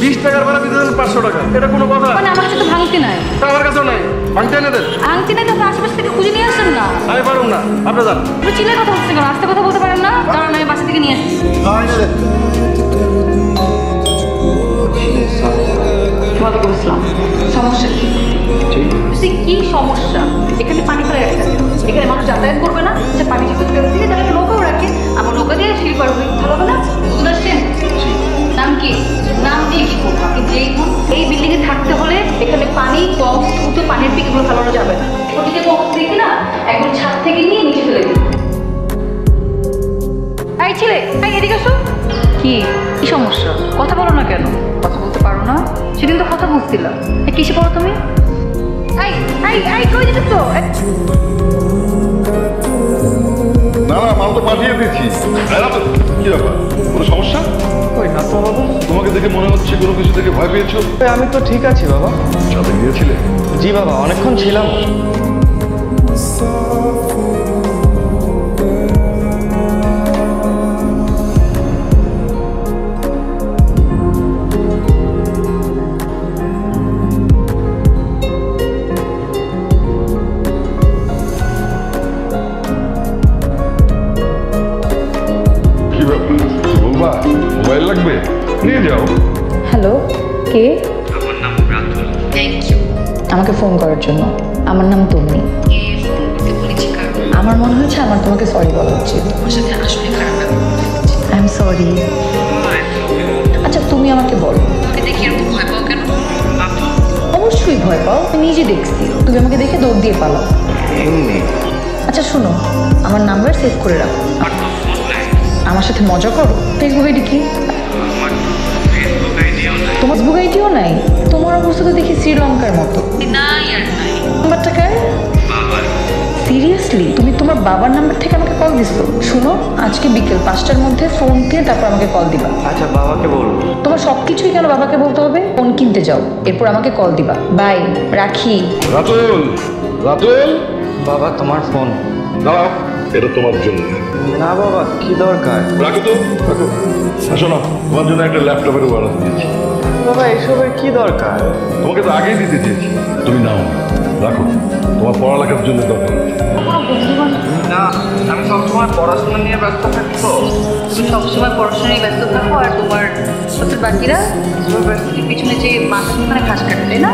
20 টাকার ভাড়া দিতে দেন 500 টাকা এটা কোনো কথা না। আমার কাছে তো ভাঙতি নাই। আমার কাছেও নাই। ভাঙতে না দেন। ভাঙতি নাই তো আশেপাশে থেকে খুঁজে নিয়ে আসেন না। আমি পারুম না। আপনি যান। আপনি চিল্লা কথা বলছেন কেন? আস্তে কথা বলতে পারেন না? কারণ আমি বাসা থেকে নিয়ে আসছি। ওয়ালাইকুম আসসালাম। সমস্যা কি? ঠিক কি সমস্যা? এখানে পানি ফেলে রাখছেন। এখানে মানুষ যাতায়াত করবে না। সে পানি যদি ফেলে দিয়ে তাহলে নৌকাও রাখে। আমার নৌকা দিয়ে শিল পারবে। ভালো হবে না? বুঝতে পারছেন? নাম কি? নাম দিয়ে কি করবো? আপনি যেই কোন এই বিল্ডিংয়ে থাকতে হলে এখানে পানি কম দ্রুত পানির পিক এগুলো ফেলানো যাবে না। ওটিকে কখন দেখি না একদম ছাদ থেকে নিয়ে নিচে ফেলে দিই। এই ছেলে এই এদিকে আসো। কি কি সমস্যা? কথা বলো না কেন? কথা বলতে পারো না? সেদিন তো কথা বলছিলাম। কিসে পড়ো তুমি? এই এই এই কই যেতে তো? না না মাল তো পাঠিয়ে দিচ্ছি। কি ব্যাপার? কোনো সমস্যা? কই না তো বাবা। তোমাকে দেখে মনে হচ্ছে কোনো কিছু থেকে ভয় পেয়েছো। আমি তো ঠিক আছি বাবা। চলে গিয়েছিলে? জি বাবা অনেকক্ষণ ছিলাম। হ্যালো কে? আমার নাম রাতুল। থ্যাংক ইউ আমাকে ফোন করার জন্য। আমার নাম তুমি। আমার মনে হচ্ছে আমার তোমাকে সরি বলা উচিত। I am sorry. আচ্ছা তুমি আমাকে বলো ভয় পাও কেন? অবশ্যই ভয় পাও, নিজে দেখছি। তুমি আমাকে দেখে দৌড় দিয়ে পালাও। আচ্ছা শোনো আমার নাম্বার সেভ করে রাখো। আমার সাথে মজা করো। ফেসবুক আইডি কি? তোমার ফেসবুক আইডিও নাই? তোমার অবস্থা তো দেখি শ্রীলঙ্কার মতো। নাম্বারটা কার? সিরিয়াসলি তুমি তোমার বাবার নাম্বার থেকে আমাকে কল দিছো? শুনো আজকে বিকেল 5টার মধ্যে ফোন কিনে তারপর আমাকে কল দিবা। আচ্ছা বাবাকে বলো। তোমার সব কিছুই কেন বাবাকে বলতে হবে? ফোন কিনতে যাও এরপর আমাকে কল দিবা। বাই রাখি। রাতুল রাতুল বাবা তোমার ফোন দাও। এটা তোমার জন্য না বাবা। কি দরকার? রাখো তো রাখো। শোনো তোমার জন্য একটা ল্যাপটপের অর্ডার দিয়েছি। বাবা এসবের কি দরকার? তোমাকে তো আগেই দিতে চেয়েছি। তুমি নাও রাখো তোমার পড়ালেখার জন্য দরকার। না আমি সবসময় পড়াশোনা নিয়ে ব্যস্ত থাকবো। তুমি সবসময় পড়াশোনা নিয়ে ব্যস্ত থাকো আর তোমার সাথে বাকিরা পিছনে যে মাঝখানে ঘাস কাটলে না।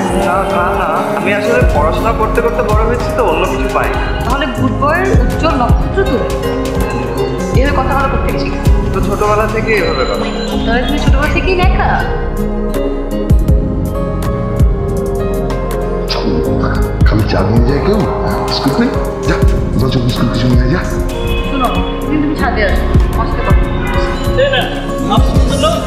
না না আমি আসলে পড়াশোনা করতে করতে বড় হয়েছি তো অন্য কিছু পাই। তাহলে গুড বয়ের উজ্জ্বল নক্ষত্র তুমি। এভাবে কথা বলা করতে গেছি তো ছোটবেলা থেকে এভাবে কথা। তাহলে তুমি ছোটবেলা থেকেই দেখা? আমি চা নিয়ে যাই। কেউ বিস্কুট নেই? যা যত বিস্কুট কিছু নিয়ে যা। শোনো তুমি ছাদে আসো মস্ত কথা।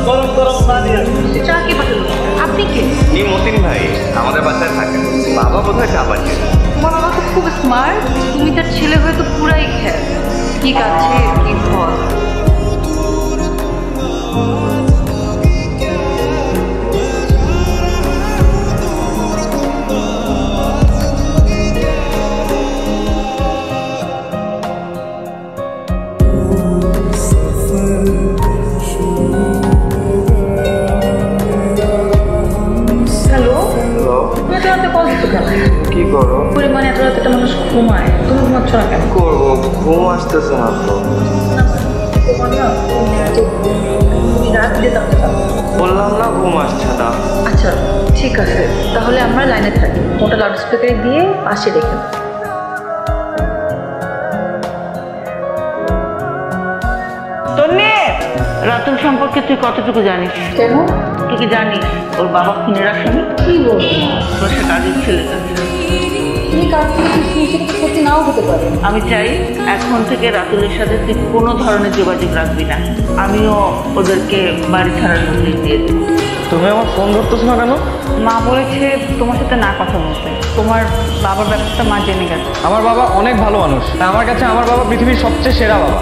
গরম গরম না নিয়ে আসো। চা কে পাঠালো? আপনি কে? এই মতিন ভাই আমাদের বাসায় থাকেন। বাবা বোধহয় চা পাঠিয়ে। তোমার বাবা তো খুব স্মার্ট। তুমি তার ছেলে হয়ে তো পুরাই খেল। ঠিক আছে কি বল। কি করো? পরিমাণে এত রাতে মানুষ ঘুমায়। তুমি ঘুমাচ্ছ না কেন? করবো ঘুম আসতেছে না তো। বললাম না ঘুম আসছে না। আচ্ছা ঠিক আছে তাহলে আমরা লাইনে থাকি। ওটা লাউড স্পিকারে দিয়ে পাশে রেখে রাতুল সম্পর্কে তুই কতটুকু জানিস? কেন তুই কি জানিস ওর বাবা খুনের আসামি? কি বলবি তোর সে কাজের ছেলে। তুমি কাজ থেকে নাও হতে পারো। আমি চাই এখন থেকে রাতুলের সাথে তুই কোনো ধরনের যোগাযোগ রাখবি না। আমিও ওদেরকে বাড়ি ছাড়ার নির্দেশ দিয়ে দেব। তুমি আমার ফোন ধরতেছ না কেন? মা বলেছে তোমার সাথে না কথা বলতে। তোমার বাবার ব্যাপারটা মা জেনে গেছে। আমার বাবা অনেক ভালো মানুষ। আমার কাছে আমার বাবা পৃথিবীর সবচেয়ে সেরা বাবা।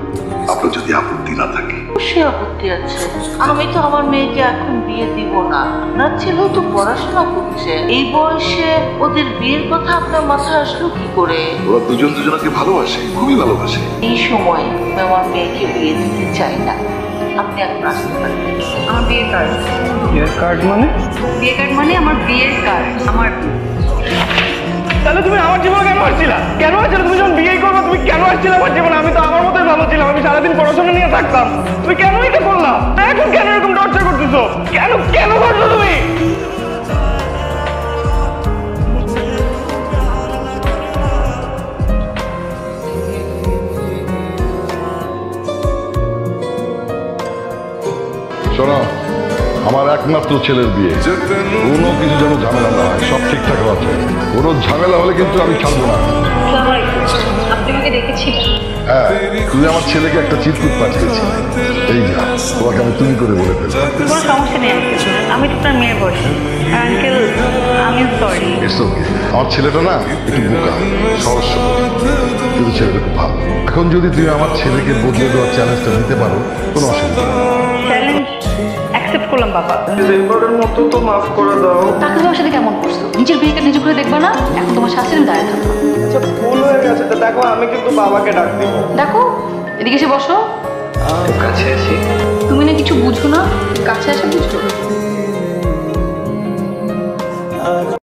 আপনার যদি আপত্তি না থাকে। অবশ্যই আপত্তি আছে। আমি তো আমার মেয়েকে এখন বিয়ে দিব না। আপনার ছেলেও তো পড়াশোনা করছে, এই বয়সে ওদের বিয়ের কথা আপনার মাথায় আসলো কি করে? ওরা দুজন দুজনকে ভালোবাসে, খুবই ভালোবাসে। এই সময় আমার মেয়েকে বিয়ে দিতে চাই না। আপনি এখন আসতে পারেন। আমার বিয়ের কার্ড। বিয়ের কার্ড মানে? বিয়ের কার্ড মানে আমার বিয়ের কার্ড। আমার তাহলে তুমি আমার জীবনে কেন আসছিলা? কেন আসলে তুমি যখন বিয়ে করবো তুমি কেন আসছিলা আমার জীবনে? আমি তো আমার মতোই ভালো ছিলাম, আমি সারাদিন পড়াশোনা নিয়ে থাকতাম। তুমি কেন এটা করলাম? এখন কেন এরকম টর্চার করতেছো? কেন কেন করছো তুমি? শোনো, আমার একমাত্র ছেলের বিয়ে, কোনো কিছু যেন ঝামেলা না হয়, সব ঠিকঠাক আছে। কোনো ঝামেলা হলে কিন্তু আমি ছাড়বো না। হ্যাঁ, তুই আমার ছেলেকে একটা চিরকুট পাঠিয়েছি, এই যা, তোমাকে আমি তুমি করে বলে ফেলবো। আমি তোমার মেয়ের বয়স। আমার ছেলেটা না একটু বোকা, সহজ, কিন্তু ছেলেটা খুব ভালো। এখন যদি তুমি আমার ছেলেকে বদলে দেওয়ার চ্যালেঞ্জটা নিতে পারো, কোনো অসুবিধা নেই। তুমি না কিছু বুঝো না, কাছে আসে বুঝো।